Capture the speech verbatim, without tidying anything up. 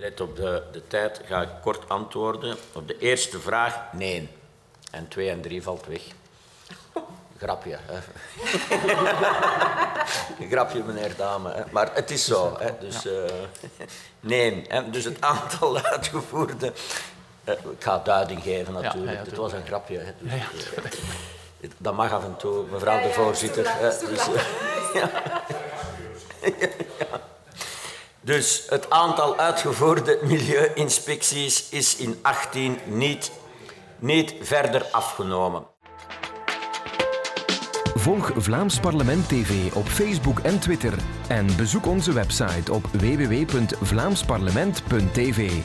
Let op de, de tijd, ga ik kort antwoorden. Op de eerste vraag, nee. En twee en drie valt weg. Grapje, hè. Grapje, meneer Dame. Hè. Maar het is zo. Hè. Dus, uh, nee. Hè. Dus het aantal uitgevoerde... Uh, ik ga duiding geven, natuurlijk. Ja, ja, het was een grapje. Hè. Dus, ja, ja. Dat mag af en toe, mevrouw ja, ja, de voorzitter. Ja, ja, dus, uh, ja. Ja, ja. Dus het aantal uitgevoerde milieuinspecties is in achttien niet, niet verder afgenomen. Volg Vlaams Parlement T V op Facebook en Twitter en bezoek onze website op w w w punt vlaams parlement punt t v.